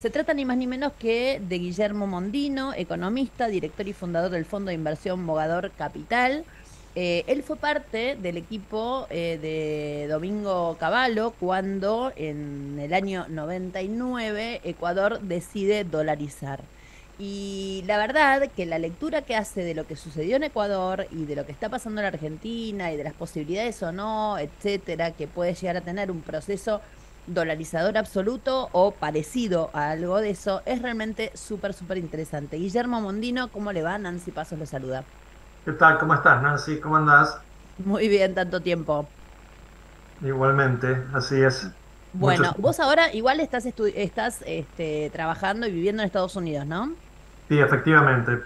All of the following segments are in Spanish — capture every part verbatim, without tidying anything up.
Se trata ni más ni menos que de Guillermo Mondino, economista, director y fundador del Fondo de Inversión Mogador Capital. Eh, él fue parte del equipo eh, de Domingo Cavallo cuando en el año noventa y nueve Ecuador decide dolarizar. Y la verdad que la lectura que hace de lo que sucedió en Ecuador y de lo que está pasando en la Argentina y de las posibilidades o no, etcétera, que puede llegar a tener un proceso dolarizador absoluto o parecido a algo de eso, es realmente súper, súper interesante. Guillermo Mondino, ¿cómo le va? Nancy Pazos le saluda. ¿Qué tal? ¿Cómo estás, Nancy? ¿Cómo andás? Muy bien, tanto tiempo. Igualmente, así es. Bueno, Muchos... vos ahora igual estás, estás este, trabajando y viviendo en Estados Unidos, ¿no? Sí, efectivamente.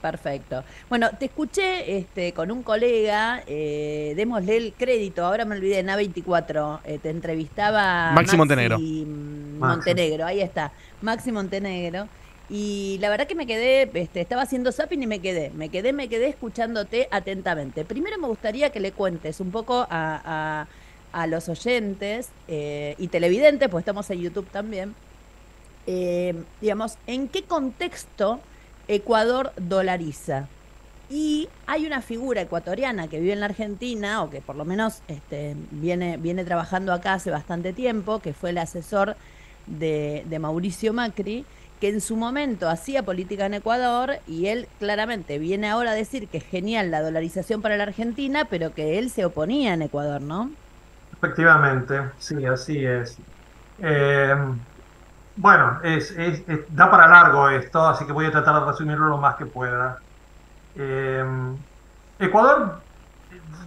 Perfecto. Bueno, te escuché este, con un colega, eh, démosle el crédito, ahora me olvidé, en A veinticuatro, eh, te entrevistaba... Maxi Montenegro. Maxi Montenegro, ahí está, Maxi Montenegro. Y la verdad que me quedé, este, estaba haciendo zapping y me quedé, me quedé, me quedé escuchándote atentamente. Primero me gustaría que le cuentes un poco a, a, a los oyentes eh, y televidentes, pues estamos en YouTube también, eh, digamos, en qué contexto Ecuador dolariza. Y hay una figura ecuatoriana que vive en la Argentina, o que por lo menos este, viene, viene trabajando acá hace bastante tiempo, que fue el asesor de, de Mauricio Macri, que en su momento hacía política en Ecuador, y él claramente viene ahora a decir que es genial la dolarización para la Argentina, pero que él se oponía en Ecuador, ¿no? Efectivamente, sí, así es. Eh... Bueno, es, es, es, da para largo esto, así que voy a tratar de resumirlo lo más que pueda. Eh, Ecuador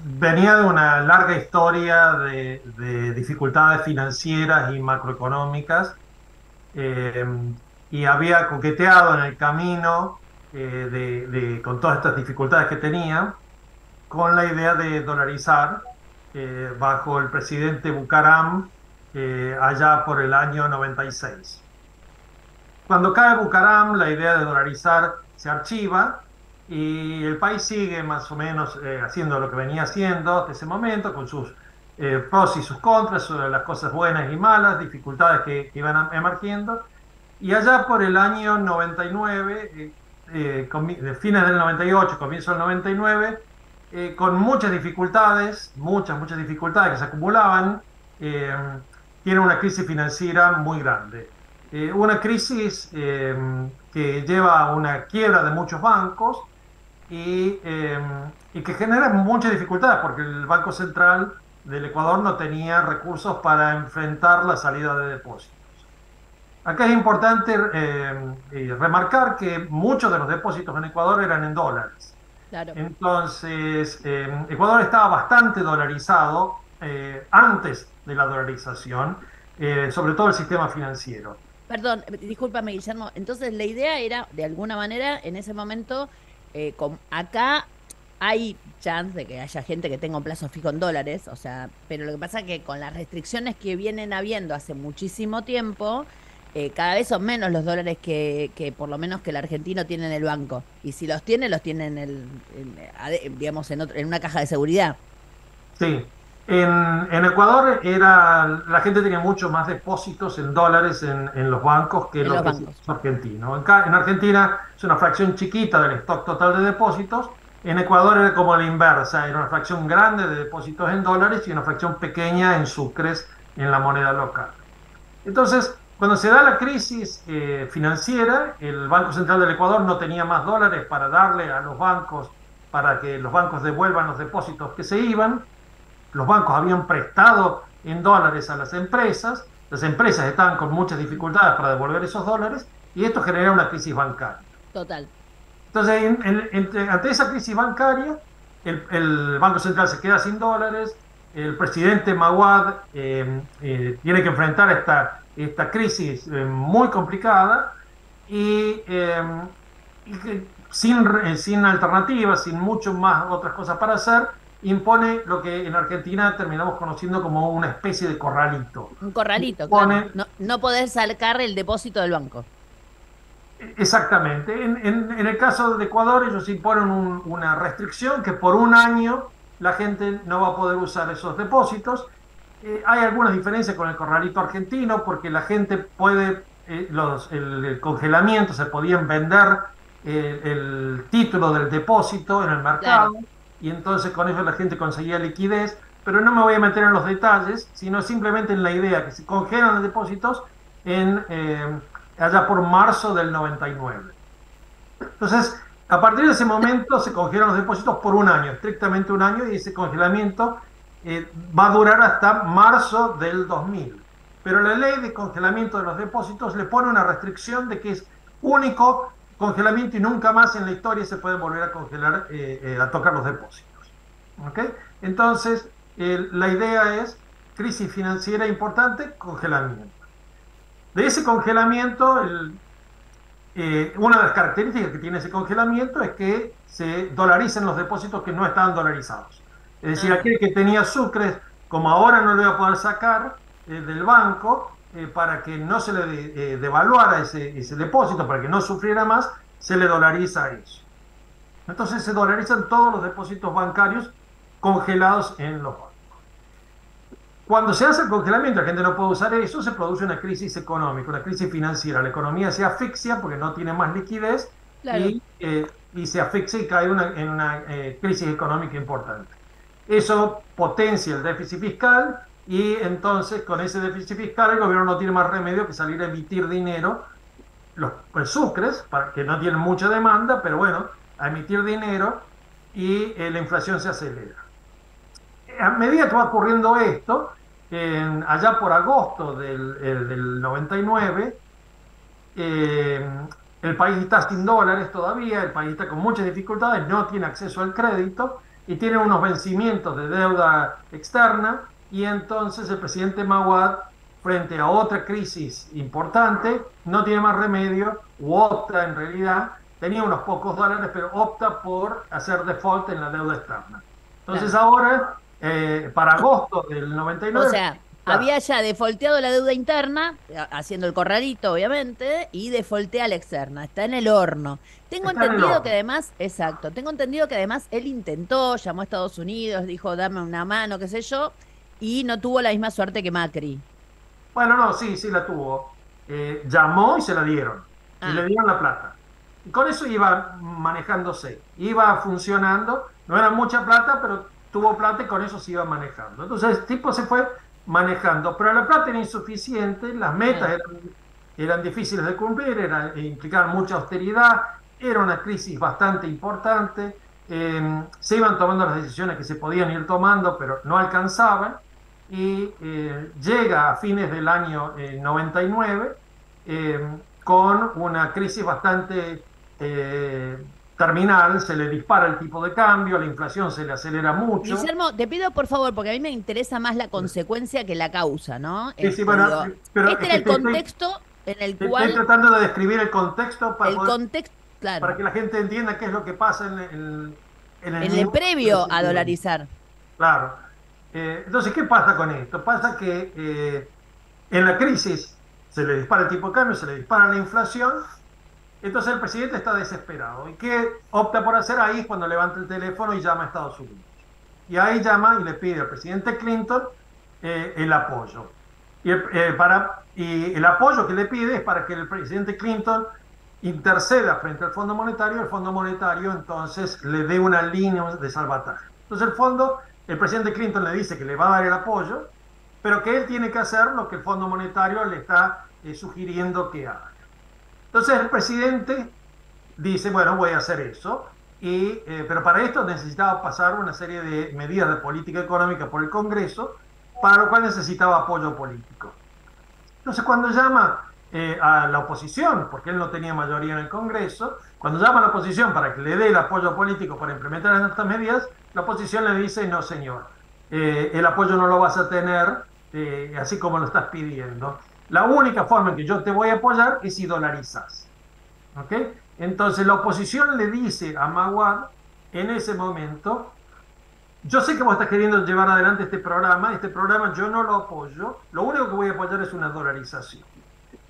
venía de una larga historia de, de dificultades financieras y macroeconómicas, eh, y había coqueteado en el camino eh, de, de, con todas estas dificultades que tenía, con la idea de dolarizar eh, bajo el presidente Bucaram, Eh, allá por el año noventa y seis. Cuando cae Bucaram, la idea de dolarizar se archiva y el país sigue más o menos eh, haciendo lo que venía haciendo hasta ese momento, con sus eh, pros y sus contras, sobre las cosas buenas y malas, dificultades que, que iban emergiendo. Y allá por el año noventa y nueve, eh, eh, fines del noventa y ocho, comienzo del noventa y nueve, eh, con muchas dificultades, muchas, muchas dificultades que se acumulaban, eh, tiene una crisis financiera muy grande. Eh, una crisis eh, que lleva a una quiebra de muchos bancos y, eh, y que genera muchas dificultades porque el Banco Central del Ecuador no tenía recursos para enfrentar la salida de depósitos. Acá es importante eh, remarcar que muchos de los depósitos en Ecuador eran en dólares. Claro. Entonces, eh, Ecuador estaba bastante dolarizado eh, antes de la dolarización, eh, sobre todo el sistema financiero. Perdón, discúlpame, Guillermo, entonces la idea era, de alguna manera, en ese momento, eh, con, acá hay chance de que haya gente que tenga un plazo fijo en dólares, o sea, pero lo que pasa es que con las restricciones que vienen habiendo hace muchísimo tiempo, eh, cada vez son menos los dólares que, que por lo menos que el argentino tiene en el banco, y si los tiene, los tiene en el, en, digamos, en, otro, en una caja de seguridad. Sí. En, en Ecuador era la gente tenía mucho más depósitos en dólares en, en los bancos que en los bancos argentinos. En, en Argentina es una fracción chiquita del stock total de depósitos. En Ecuador era como la inversa, era una fracción grande de depósitos en dólares y una fracción pequeña en sucres, en la moneda local. Entonces, cuando se da la crisis eh, financiera, el Banco Central del Ecuador no tenía más dólares para darle a los bancos, para que los bancos devuelvan los depósitos que se iban. Los bancos habían prestado en dólares a las empresas, las empresas estaban con muchas dificultades para devolver esos dólares, y esto genera una crisis bancaria. Total. Entonces, en, en, entre, ante esa crisis bancaria, el, el Banco Central se queda sin dólares, el presidente Mahuad eh, eh, tiene que enfrentar esta, esta crisis eh, muy complicada, y, eh, y sin, eh, sin alternativas, sin mucho más otras cosas para hacer, impone lo que en Argentina terminamos conociendo como una especie de corralito. Un corralito, impone... claro. No, no podés sacar el depósito del banco. Exactamente. En, en, en el caso de Ecuador, ellos imponen un, una restricción que por un año la gente no va a poder usar esos depósitos. Eh, hay algunas diferencias con el corralito argentino porque la gente puede eh, los, el, el congelamiento, se podían vender eh, el título del depósito en el mercado, claro, y entonces con eso la gente conseguía liquidez, pero no me voy a meter en los detalles, sino simplemente en la idea que se congelan los depósitos en, eh, allá por marzo del noventa y nueve. Entonces, a partir de ese momento se congelan los depósitos por un año, estrictamente un año, y ese congelamiento eh, va a durar hasta marzo del dos mil. Pero la ley de congelamiento de los depósitos le pone una restricción de que es único congelamiento y nunca más en la historia se puede volver a congelar, eh, eh, a tocar los depósitos. ¿Okay? Entonces, eh, la idea es crisis financiera importante, congelamiento. De ese congelamiento, el, eh, una de las características que tiene ese congelamiento es que se dolaricen los depósitos que no estaban dolarizados. Es decir, aquel que tenía sucres, como ahora no lo voy a poder sacar eh, del banco, eh, para que no se le de, eh, devaluara ese, ese depósito, para que no sufriera más, se le dolariza eso. Entonces se dolarizan todos los depósitos bancarios congelados en los bancos. Cuando se hace el congelamiento, la gente no puede usar eso, se produce una crisis económica, una crisis financiera. La economía se asfixia porque no tiene más liquidez, claro, y, eh, y se asfixia y cae una, en una eh, crisis económica importante. Eso potencia el déficit fiscal y entonces con ese déficit fiscal el gobierno no tiene más remedio que salir a emitir dinero, los pues, sucres, para, que no tienen mucha demanda, pero bueno, a emitir dinero y eh, la inflación se acelera. A medida que va ocurriendo esto, en, allá por agosto del, el, del noventa y nueve, eh, el país está sin dólares todavía, el país está con muchas dificultades, no tiene acceso al crédito y tiene unos vencimientos de deuda externa, y entonces el presidente Mahuad, frente a otra crisis importante, no tiene más remedio, u opta en realidad, tenía unos pocos dólares, pero opta por hacer default en la deuda externa. Entonces claro, ahora... Eh, para agosto del noventa y nueve. O sea, claro, había ya defolteado la deuda interna, haciendo el corralito, obviamente, y defoltea la externa. Está en el horno. Tengo está entendido horno. que además, exacto, tengo entendido que además él intentó, llamó a Estados Unidos, dijo, dame una mano, qué sé yo, y no tuvo la misma suerte que Macri. Bueno, no, sí, sí la tuvo. Eh, llamó y se la dieron. Ah. Y le dieron la plata. Y con eso iba manejándose, iba funcionando. No era mucha plata, pero tuvo plata y con eso se iba manejando. Entonces el tipo se fue manejando, pero la plata era insuficiente, las metas eran, eran difíciles de cumplir, era, implicaban mucha austeridad, era una crisis bastante importante, eh, se iban tomando las decisiones que se podían ir tomando, pero no alcanzaban, y eh, llega a fines del año eh, noventa y nueve eh, con una crisis bastante... Eh, terminal, se le dispara el tipo de cambio, la inflación se le acelera mucho. Guillermo, te pido por favor, porque a mí me interesa más la consecuencia que la causa, ¿no? Sí, sí, bueno, pero este era el contexto en el cual... Estoy tratando de describir el contexto para, el poder, contexto, claro, para que la gente entienda qué es lo que pasa en el... En el, en el previo a dolarizar. Claro. Eh, entonces, ¿qué pasa con esto? Pasa que eh, en la crisis se le dispara el tipo de cambio, se le dispara la inflación. Entonces el presidente está desesperado. ¿Y qué opta por hacer? Ahí es cuando levanta el teléfono y llama a Estados Unidos. Y ahí llama y le pide al presidente Clinton eh, el apoyo. Y el, eh, para, y el apoyo que le pide es para que el presidente Clinton interceda frente al Fondo Monetario. El Fondo Monetario entonces le dé una línea de salvataje. Entonces el fondo, el presidente Clinton le dice que le va a dar el apoyo, pero que él tiene que hacer lo que el Fondo Monetario le está eh, sugiriendo que haga. Entonces el presidente dice, bueno, voy a hacer eso, y, eh, pero para esto necesitaba pasar una serie de medidas de política económica por el Congreso, para lo cual necesitaba apoyo político. Entonces cuando llama eh, a la oposición, porque él no tenía mayoría en el Congreso, cuando llama a la oposición para que le dé el apoyo político para implementar estas medidas, la oposición le dice, no señor, eh, el apoyo no lo vas a tener, eh, así como lo estás pidiendo. La única forma en que yo te voy a apoyar es si dolarizas. ¿Okay? Entonces la oposición le dice a Mahuad en ese momento, yo sé que vos estás queriendo llevar adelante este programa, este programa yo no lo apoyo, lo único que voy a apoyar es una dolarización.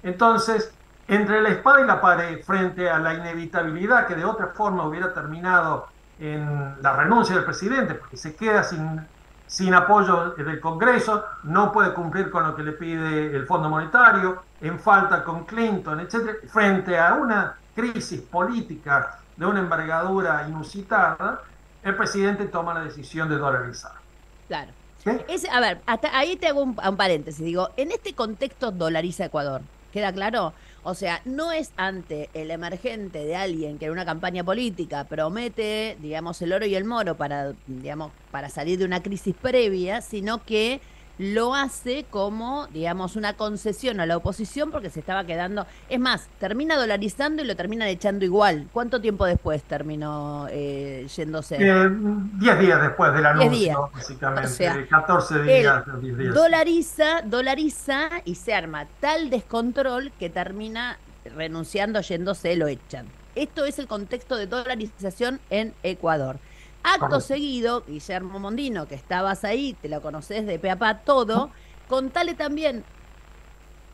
Entonces, entre la espada y la pared, frente a la inevitabilidad que de otra forma hubiera terminado en la renuncia del presidente, porque se queda sin sin apoyo del Congreso, no puede cumplir con lo que le pide el Fondo Monetario, en falta con Clinton, etcétera, frente a una crisis política de una envergadura inusitada, el presidente toma la decisión de dolarizar. Claro. ¿Sí? Es, a ver, hasta ahí te hago un, un paréntesis. Digo, en este contexto dolariza Ecuador, ¿queda claro? O sea, no es ante el emergente de alguien que en una campaña política promete, digamos, el oro y el moro para, digamos, para salir de una crisis previa, sino que lo hace como, digamos, una concesión a la oposición porque se estaba quedando... Es más, termina dolarizando y lo terminan echando igual. ¿Cuánto tiempo después terminó eh, yéndose? Eh, diez días después del anuncio, básicamente. O sea, catorce días, diez días. Dolariza, dolariza y se arma tal descontrol que termina renunciando, yéndose, lo echan. Esto es el contexto de dolarización en Ecuador. Acto seguido, Guillermo Mondino, que estabas ahí, te lo conocés de pe a pa todo, contale también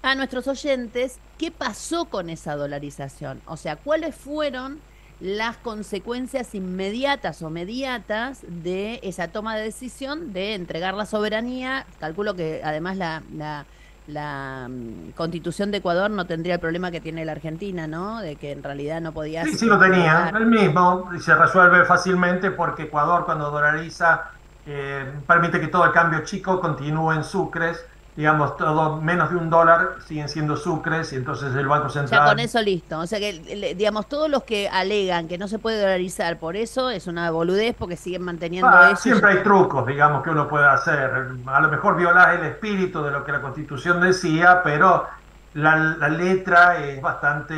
a nuestros oyentes qué pasó con esa dolarización. O sea, cuáles fueron las consecuencias inmediatas o mediatas de esa toma de decisión de entregar la soberanía. Calculo que además la, la, la Constitución de Ecuador no tendría el problema que tiene la Argentina, ¿no? De que en realidad no podía... Sí, sí lo tenía, el mismo, y se resuelve fácilmente porque Ecuador cuando dolariza eh, permite que todo el cambio chico continúe en sucres, digamos, todo menos de un dólar siguen siendo sucres y entonces el Banco Central... Ya con eso listo, o sea que, digamos, todos los que alegan que no se puede dolarizar por eso es una boludez porque siguen manteniendo ah, eso. Siempre hay trucos, digamos, que uno puede hacer, a lo mejor violar el espíritu de lo que la Constitución decía, pero la, la letra es bastante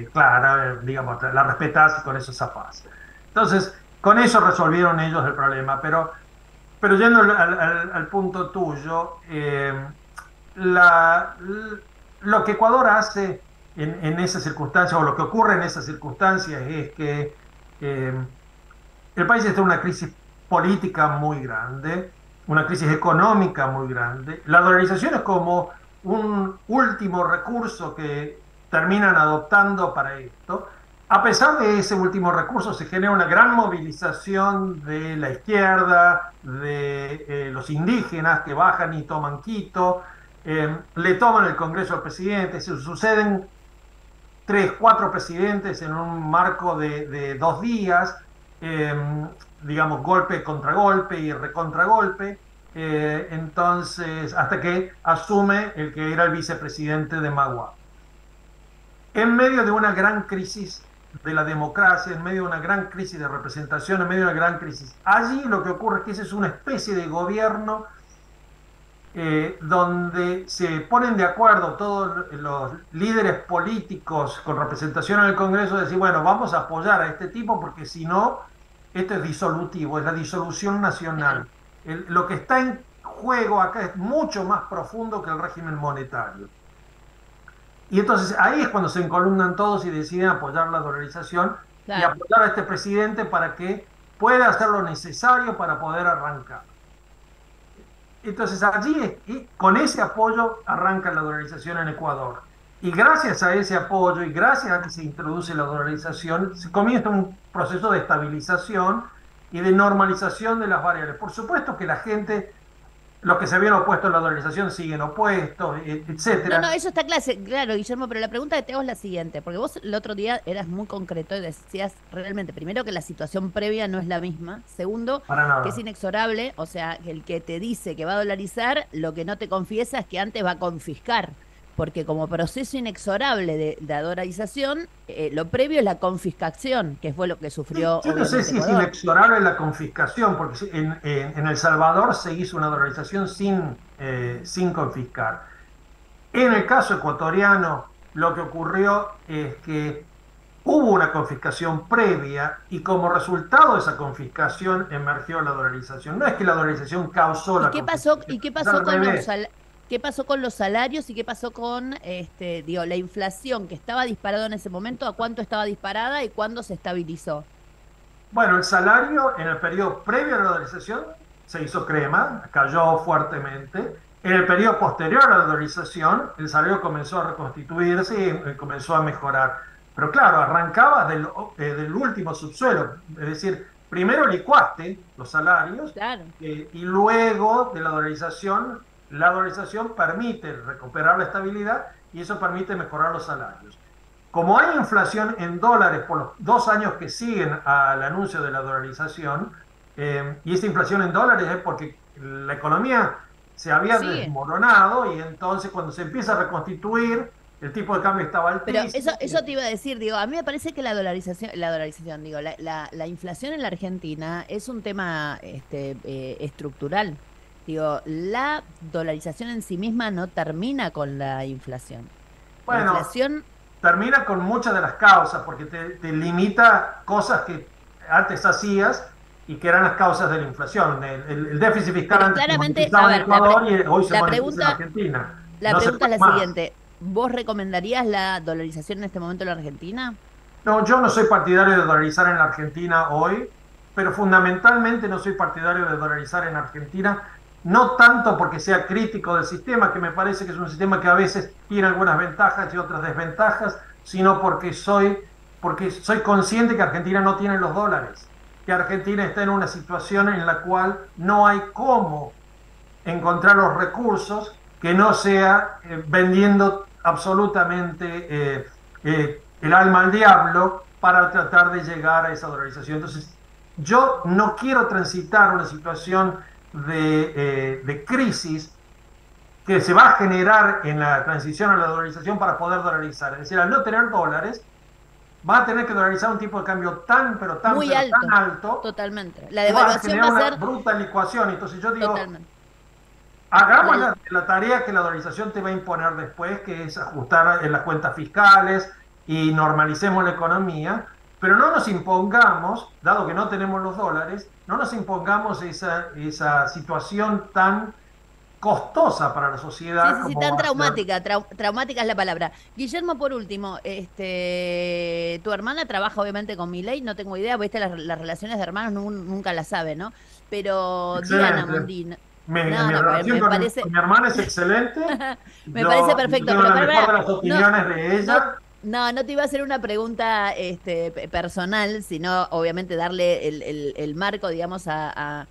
eh, clara, digamos, la respetás y con eso zafás. Entonces, con eso resolvieron ellos el problema, pero... Pero yendo al, al, al punto tuyo, eh, la, lo que Ecuador hace en, en esa circunstancia, o lo que ocurre en esas circunstancias, es que eh, el país está en una crisis política muy grande, una crisis económica muy grande. La dolarización es como un último recurso que terminan adoptando para esto. A pesar de ese último recurso, se genera una gran movilización de la izquierda, de eh, los indígenas que bajan y toman Quito, eh, le toman el Congreso al presidente, se suceden tres, cuatro presidentes en un marco de, de dos días, eh, digamos, golpe contra golpe y recontragolpe, eh, entonces, hasta que asume el que era el vicepresidente de Mahuad. En medio de una gran crisis de la democracia, en medio de una gran crisis de representación, en medio de una gran crisis. Allí lo que ocurre es que ese es una especie de gobierno eh, donde se ponen de acuerdo todos los líderes políticos con representación en el Congreso de decir, bueno, vamos a apoyar a este tipo porque si no, esto es disolutivo, es la disolución nacional. El, lo que está en juego acá es mucho más profundo que el régimen monetario. Y entonces ahí es cuando se encolumnan todos y deciden apoyar la dolarización claro. y apoyar a este presidente para que pueda hacer lo necesario para poder arrancar. Entonces allí, y con ese apoyo, arranca la dolarización en Ecuador. Y gracias a ese apoyo y gracias a que se introduce la dolarización, se comienza un proceso de estabilización y de normalización de las variables. Por supuesto que la gente... Los que se habían opuesto a la dolarización siguen opuestos, etcétera. No, no, eso está clase, claro, Guillermo, pero la pregunta que te hago es la siguiente, porque vos el otro día eras muy concreto y decías realmente, primero, que la situación previa no es la misma, segundo, que es inexorable, o sea, que el que te dice que va a dolarizar, lo que no te confiesa es que antes va a confiscar, porque como proceso inexorable de, de dolarización, eh, lo previo es la confiscación, que fue lo que sufrió... Yo no sé si Ecuador. Es inexorable la confiscación, porque en, en, en El Salvador se hizo una dolarización sin, eh, sin confiscar. En el caso ecuatoriano, lo que ocurrió es que hubo una confiscación previa y como resultado de esa confiscación emergió la dolarización. No es que la dolarización causó la confiscación. ¿Y qué pasó con los salarios? ¿Qué pasó con los salarios y qué pasó con este, digo, la inflación que estaba disparada en ese momento? ¿A cuánto estaba disparada y cuándo se estabilizó? Bueno, el salario en el periodo previo a la dolarización se hizo crema, cayó fuertemente. En el periodo posterior a la dolarización, el salario comenzó a reconstituirse y comenzó a mejorar. Pero claro, arrancaba del, eh, del último subsuelo, es decir, primero licuaste los salarios, claro. eh, y luego de la dolarización, la dolarización permite recuperar la estabilidad y eso permite mejorar los salarios. Como hay inflación en dólares por los dos años que siguen al anuncio de la dolarización, eh, y esa inflación en dólares es porque la economía se había sí. desmoronado y entonces cuando se empieza a reconstituir, el tipo de cambio estaba altísimo. Pero eso, eso te iba a decir, digo, a mí me parece que la dolarización, la dolarización, digo, la, la, la inflación en la Argentina es un tema este, eh, estructural. Digo, la dolarización en sí misma no termina con la inflación. Bueno, la inflación termina con muchas de las causas, porque te, te limita cosas que antes hacías y que eran las causas de la inflación. El, el, el déficit fiscal antes claramente, se monetizaba en Ecuador y hoy se monetiza en Argentina. La pregunta es la siguiente. ¿Vos recomendarías la dolarización en este momento en la Argentina? No, yo no soy partidario de dolarizar en la Argentina hoy, pero fundamentalmente no soy partidario de dolarizar en Argentina, no tanto porque sea crítico del sistema, que me parece que es un sistema que a veces tiene algunas ventajas y otras desventajas, sino porque soy, porque soy consciente que Argentina no tiene los dólares, que Argentina está en una situación en la cual no hay cómo encontrar los recursos que no sea eh, vendiendo absolutamente eh, eh, el alma al diablo para tratar de llegar a esa dolarización. Entonces, yo no quiero transitar una situación de, eh, de crisis que se va a generar en la transición a la dolarización para poder dolarizar. Es decir, al no tener dólares, vas a tener que dolarizar un tipo de cambio tan, pero tan, muy pero alto, tan alto. Totalmente. La devaluación va a, va a ser... una bruta licuación. Entonces, yo digo... Totalmente. Hagamos la, la tarea que la dolarización te va a imponer después, que es ajustar en las cuentas fiscales y normalicemos la economía, pero no nos impongamos, dado que no tenemos los dólares, no nos impongamos esa, esa situación tan costosa para la sociedad. Sí, sí, como sí tan traumática, trau, traumática es la palabra. Guillermo, por último, este, tu hermana trabaja obviamente con Milei, no tengo idea, viste, las, las relaciones de hermanos nunca las sabe, ¿no? Pero excelente. Diana Mondino... Me, no, mi no, relación me con, parece... con mi hermana es excelente. me yo, parece perfecto. Yo tengo pero la mejor para... de las opiniones no, de ella. No, no, no te iba a hacer una pregunta este, personal, sino obviamente darle el, el, el marco, digamos, a, a,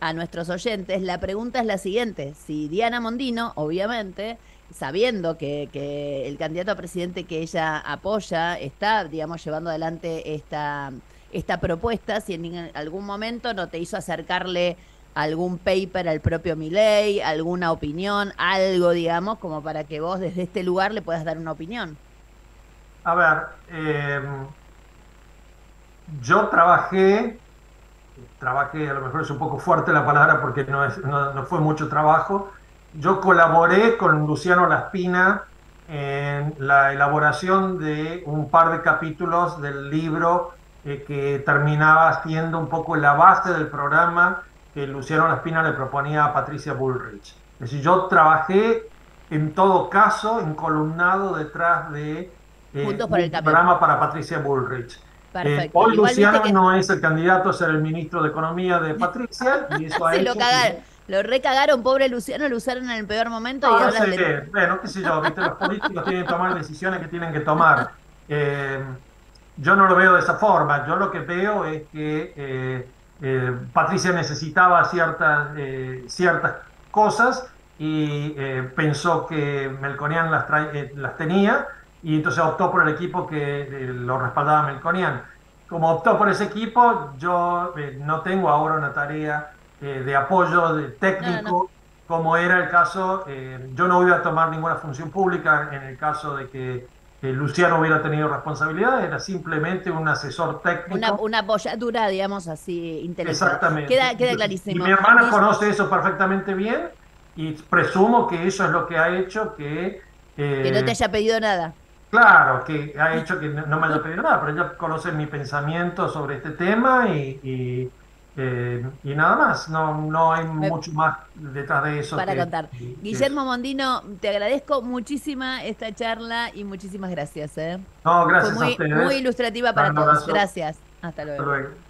a nuestros oyentes. La pregunta es la siguiente. Si Diana Mondino, obviamente, sabiendo que, que el candidato a presidente que ella apoya está, digamos, llevando adelante esta, esta propuesta, si en algún momento no te hizo acercarle... algún paper al propio Milei, alguna opinión, algo, digamos, como para que vos desde este lugar le puedas dar una opinión. A ver, eh, yo trabajé, trabajé, a lo mejor es un poco fuerte la palabra porque no, es, no, no fue mucho trabajo, yo colaboré con Luciano Laspina en la elaboración de un par de capítulos del libro eh, que terminaba siendo un poco la base del programa que Luciano Laspina le proponía a Patricia Bullrich. Es decir, yo trabajé en todo caso encolumnado detrás de eh, un programa para Patricia Bullrich. Eh, hoy igual Luciano que... no es el candidato a ser el ministro de Economía de Patricia. Y eso ha hecho lo cagaron, que... lo recagaron, pobre Luciano, lo usaron en el peor momento. No, y no sé le... qué, bueno, qué sé yo, ¿viste? Los políticos tienen que tomar decisiones que tienen que tomar. Eh, yo no lo veo de esa forma, yo lo que veo es que... Eh, Eh, Patricia necesitaba ciertas, eh, ciertas cosas y eh, pensó que Melconian las, eh, las tenía y entonces optó por el equipo que eh, lo respaldaba Melconian. Como optó por ese equipo, yo eh, no tengo ahora una tarea eh, de apoyo de técnico no, no. como era el caso. Eh, yo no iba a tomar ninguna función pública en el caso de que Eh, Luciano hubiera tenido responsabilidad, era simplemente un asesor técnico. Una, una apoyadura, digamos así, intelectual. Exactamente. Queda, queda clarísimo. Y mi hermana ¿Listo? conoce eso perfectamente bien y presumo que eso es lo que ha hecho que... Eh, que no te haya pedido nada. Claro, que ha hecho que no me haya pedido nada, pero ella conoce mi pensamiento sobre este tema y... y Eh, y nada más, no, no hay mucho más detrás de eso. Para que, contar. Que, Guillermo Mondino, te agradezco muchísima esta charla y muchísimas gracias. ¿eh? No, gracias Fue muy, a ustedes. Muy ilustrativa para todos. Gracias. Hasta luego. Hasta luego.